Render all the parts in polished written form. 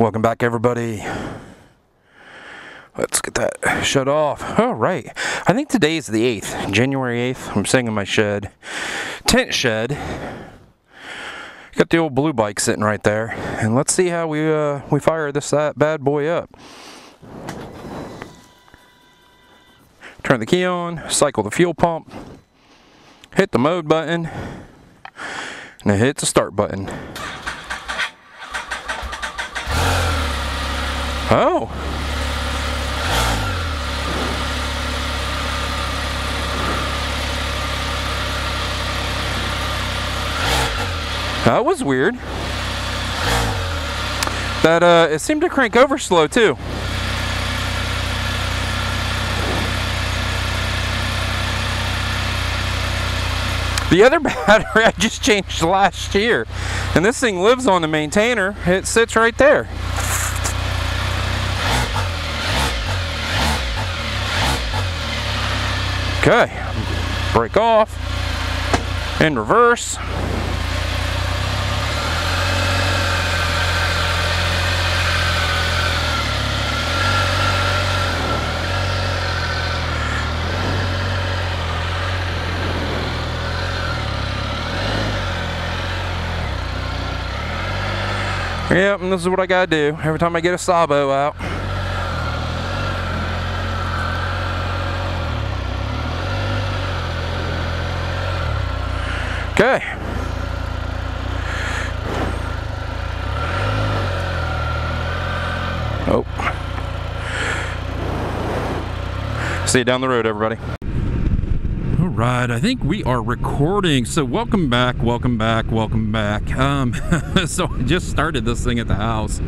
Welcome back, everybody. Let's get that shut off. All right. I think today is the 8th, January 8th. I'm sitting in my shed, tent shed. Got the old blue bike sitting right there, and let's see how we fire this bad boy up. Turn the key on, cycle the fuel pump, hit the mode button, and hit the start button. Oh! That was weird. That, it seemed to crank over slow too. The other battery I just changed last year, and this thing lives on the maintainer. It sits right there. Okay, brake off, in reverse. Yep, and this is what I gotta do every time I get a Sabo out. Okay. Oh. See you down the road, everybody. All right, I think we are recording. So welcome back, welcome back, welcome back. So I just started this thing at the house,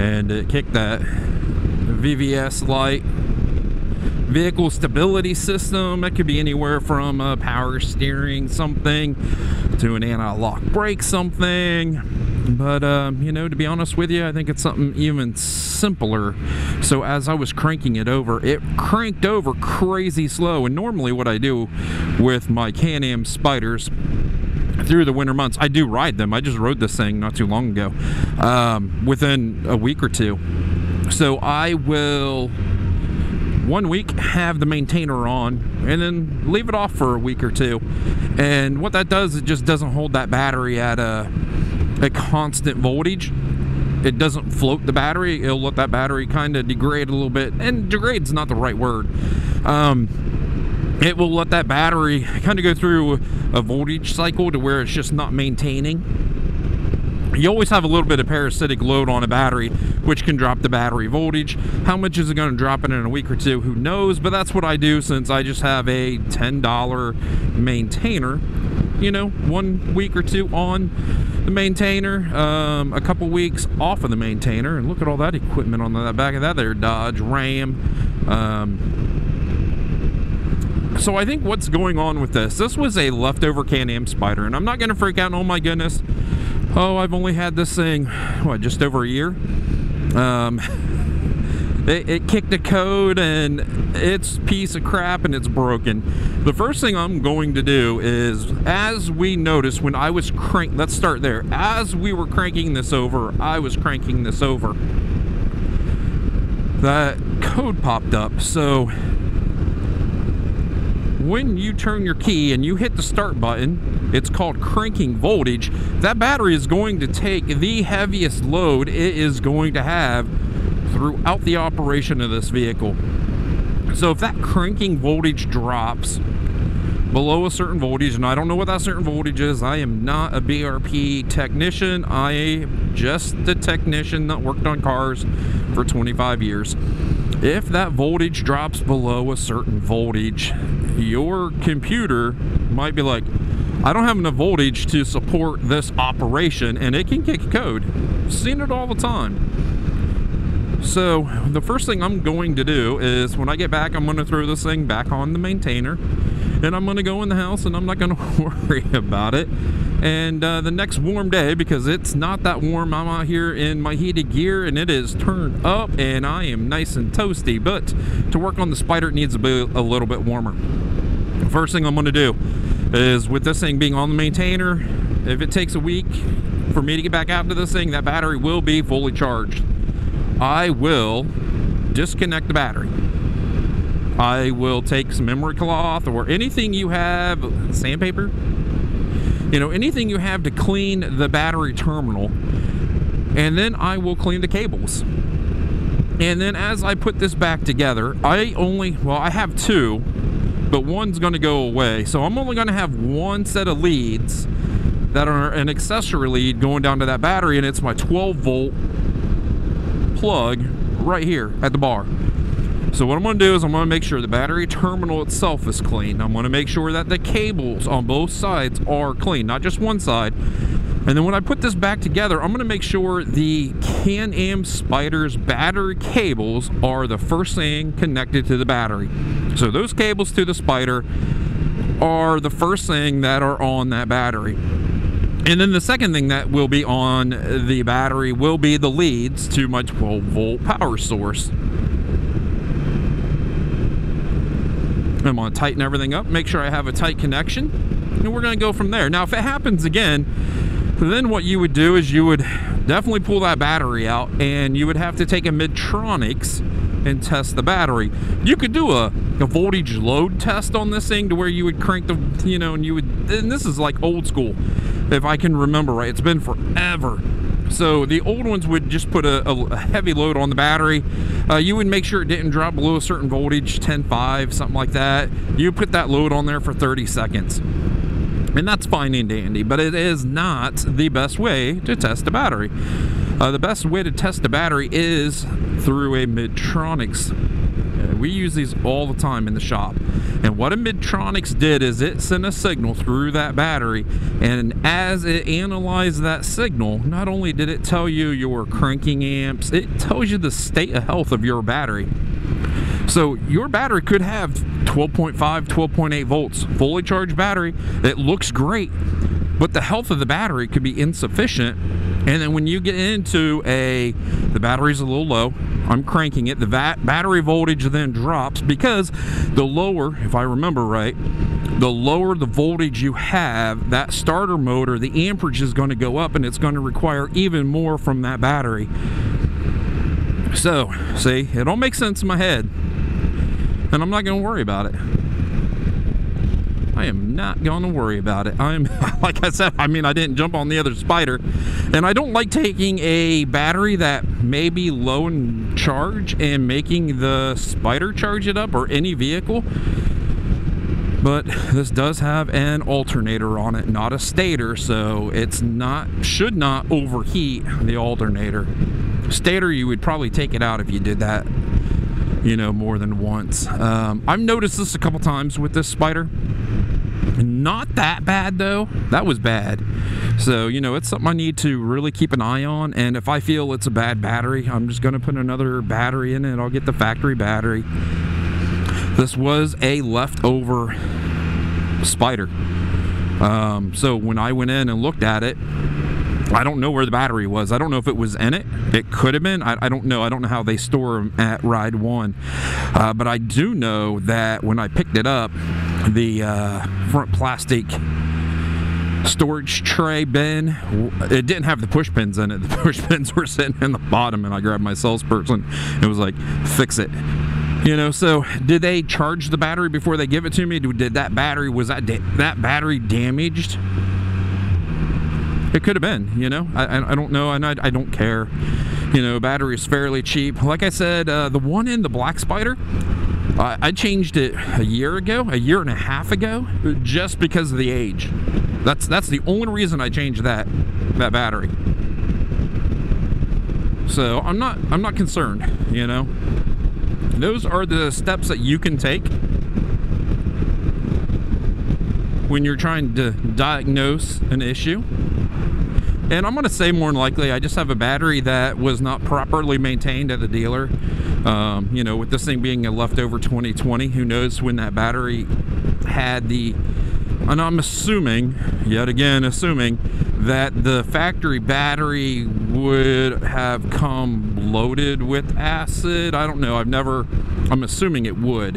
and it kicked that VVS light, vehicle stability system. That could be anywhere from a power steering something to an anti-lock brake something. But, you know, to be honest with you, I think it's something even simpler. So as I was cranking it over, it cranked over crazy slow. And normally what I do with my Can-Am Spyders through the winter months, I do ride them. I just rode this thing not too long ago, within a week or two. So I will 1 week have the maintainer on and then leave it off for a week or two. And what that does, it just doesn't hold that battery at a constant voltage. It doesn't float the battery. It'll let that battery kind of degrade a little bit, and degrade's not the right word. It will let that battery kind of go through a voltage cycle to where it's just not maintaining. You always have a little bit of parasitic load on a battery, which can drop the battery voltage. How much is it going to drop it in a week or two? Who knows? But that's what I do, since I just have a $10 maintainer. You know, 1 week or two on the maintainer, a couple weeks off of the maintainer, and look at all that equipment on the back of that there Dodge Ram. So I think what's going on with this was a leftover Can-Am Spyder, and I'm not gonna freak out. Oh my goodness, oh, I've only had this thing, what, just over a year. It kicked a code, and it's piece of crap, and it's broken. The first thing I'm going to do is, as we noticed when I was cranking, let's start there. As we were cranking this over, I was cranking this over, that code popped up. So when you turn your key and you hit the start button, it's called cranking voltage. That battery is going to take the heaviest load it is going to have throughout the operation of this vehicle. So if that cranking voltage drops below a certain voltage, and I don't know what that certain voltage is, I am not a BRP technician. I am just a technician that worked on cars for 25 years. If that voltage drops below a certain voltage, your computer might be like, I don't have enough voltage to support this operation, and it can kick a code. I've seen it all the time. So the first thing I'm going to do is, when I get back, I'm going to throw this thing back on the maintainer, and I'm going to go in the house, and I'm not going to worry about it. And the next warm day, because it's not that warm, I'm out here in my heated gear, and it is turned up, and I am nice and toasty. But to work on the Spyder, it needs to be a little bit warmer. First thing I'm going to do is, with this thing being on the maintainer, if it takes a week for me to get back out to this thing, that battery will be fully charged. I will disconnect the battery. I will take some memory cloth or anything you have, sandpaper, you know, anything you have to clean the battery terminal, and then I will clean the cables. And then as I put this back together, I have two, but one's going to go away. So I'm only going to have one set of leads that are an accessory lead going down to that battery, and it's my 12-volt plug right here at the bar. So what I'm going to do is I'm going to make sure the battery terminal itself is clean. I'm going to make sure that the cables on both sides are clean, not just one side. And then when I put this back together, I'm going to make sure the Can-Am Spyder's battery cables are the first thing connected to the battery. So those cables to the Spyder are the first thing that are on that battery. And then the second thing that will be on the battery will be the leads to my 12-volt power source. I'm going to tighten everything up, make sure I have a tight connection, and we're going to go from there. Now, if it happens again, then what you would do is you would definitely pull that battery out, and you would have to take a Midtronics and test the battery. You could do a voltage load test on this thing to where you would crank the, you know, and you would, and this is like old school, if I can remember right. It's been forever. So the old ones would just put a heavy load on the battery. You would make sure it didn't drop below a certain voltage, 10.5, something like that. You put that load on there for 30 seconds. And that's fine and dandy, but it is not the best way to test a battery. The best way to test a battery is through a Midtronics. We use these all the time in the shop. And what a Midtronics did is it sent a signal through that battery, and as it analyzed that signal, not only did it tell you your cranking amps, it tells you the state of health of your battery. So your battery could have 12.5, 12.8 volts, fully charged battery. It looks great, but the health of the battery could be insufficient. And then when you get into the battery's a little low, I'm cranking it, the battery voltage then drops, because the lower, if I remember right, the lower the voltage you have, that starter motor, the amperage is going to go up, and it's going to require even more from that battery. So, see, it all makes sense in my head, and I'm not going to worry about it. I am not going to worry about it. Like I said, I mean, I didn't jump on the other Spyder, and I don't like taking a battery that may be low in charge and making the Spyder charge it up, or any vehicle. But this does have an alternator on it, not a stator, so should not overheat the alternator. Stator, you would probably take it out if you did that, you know, more than once. I've noticed this a couple times with this Spyder. Not that bad, though. That was bad. So, you know, it's something I need to really keep an eye on. And if I feel it's a bad battery, I'm just going to put another battery in it. I'll get the factory battery. This was a leftover Spyder. So when I went in and looked at it, I don't know where the battery was. I don't know if it was in it. It could have been. I don't know. I don't know how they store them at Ride One. But I do know that when I picked it up, the front plastic storage tray bin, it didn't have the push pins in it. The push pins were sitting in the bottom, and I grabbed my salesperson. It was like, fix it. You know, so did they charge the battery before they give it to me? Did that battery, was that battery damaged? It could have been, you know, I don't know, and I don't care. You know, battery is fairly cheap. Like I said, the one in the black Spyder, I changed it a year and a half ago, just because of the age. That's the only reason I changed that battery. So I'm not concerned, you know. Those are the steps that you can take when you're trying to diagnose an issue. And I'm going to say more than likely I just have a battery that was not properly maintained at the dealer. You know, with this thing being a leftover 2020, who knows when that battery had the, and I'm assuming, yet again assuming, that the factory battery would have come loaded with acid. I don't know. I'm assuming it would.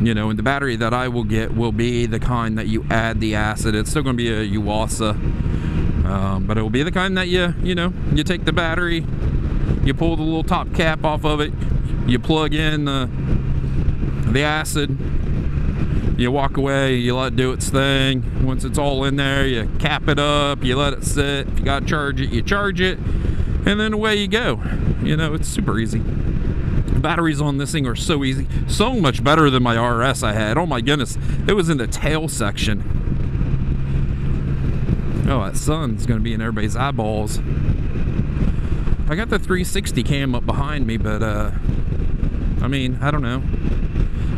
You know, and the battery that I will get will be the kind that you add the acid. It's still going to be a Yuasa, but it will be the kind that you take the battery, you pull the little top cap off of it, you plug in the acid, you walk away, you let it do its thing. Once it's all in there, you cap it up, you let it sit. If you gotta charge it, you charge it, and then away you go. You know, it's super easy. Batteries on this thing are so easy, so much better than my RS I had. Oh my goodness, it was in the tail section. Oh, that sun's gonna be in everybody's eyeballs. I got the 360 cam up behind me, but I mean, I don't know,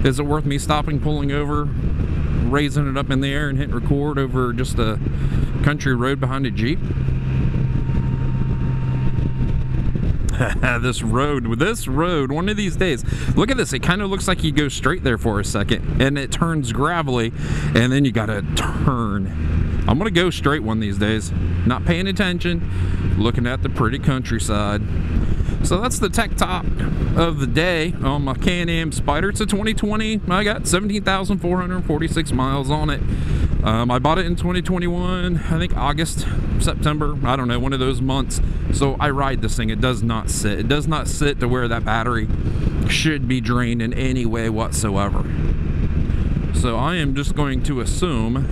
is it worth me stopping, pulling over, raising it up in the air and hitting record over just a country road behind a Jeep? This road, one of these days. Look at this, it kind of looks like you go straight there for a second and it turns gravelly and then you gotta turn. I'm gonna go straight one of these days, not paying attention, looking at the pretty countryside. So that's the tech top of the day on my Can-Am Spyder. It's a 2020. I got 17,446 miles on it. I bought it in 2021, I think August, September, I don't know, one of those months. So I ride this thing. It does not sit. It does not sit to where that battery should be drained in any way whatsoever. So I am just going to assume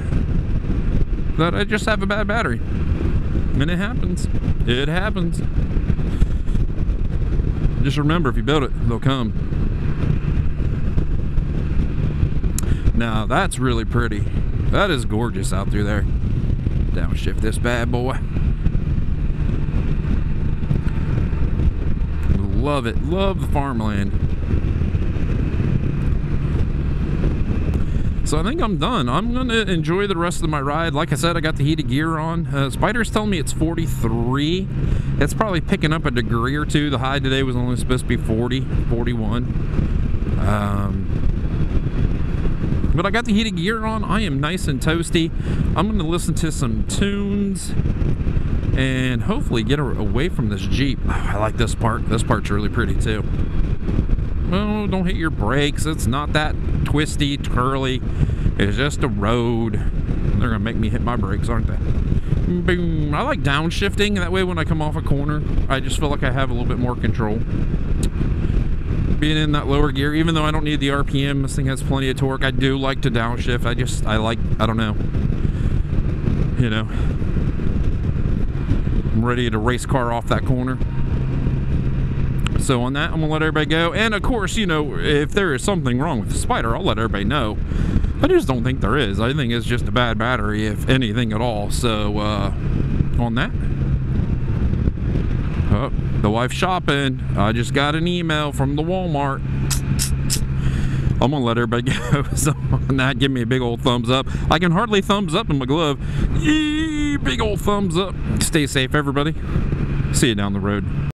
that I just have a bad battery. And it happens. It happens. Just remember, if you build it, they'll come. Now that's really pretty. That is gorgeous out through there. Downshift this bad boy. Love it. Love the farmland. So I think I'm done. I'm gonna enjoy the rest of my ride. Like I said, I got the heated gear on. Spyder's telling me it's 43. It's probably picking up a degree or two. The high today was only supposed to be 40, 41. But I got the heated gear on. I am nice and toasty. I'm going to listen to some tunes and hopefully get away from this Jeep. Oh, I like this part. This part's really pretty too. Oh, don't hit your brakes. It's not that twisty, twirly. It's just a road. They're going to make me hit my brakes, aren't they? Boom. I like downshifting. That way when I come off a corner, I just feel like I have a little bit more control. Being in that lower gear, even though I don't need the RPM, this thing has plenty of torque. I do like to downshift. I like, I don't know. You know. I'm ready to race car off that corner. So on that, I'm gonna let everybody go. And of course, you know, if there is something wrong with the Spyder, I'll let everybody know. I just don't think there is. I think it's just a bad battery, if anything at all. So, on that, oh, the wife's shopping. I just got an email from the Walmart. I'm gonna let everybody go. So on that, give me a big old thumbs up. I can hardly thumbs up in my glove. Eee, big old thumbs up. Stay safe, everybody. See you down the road.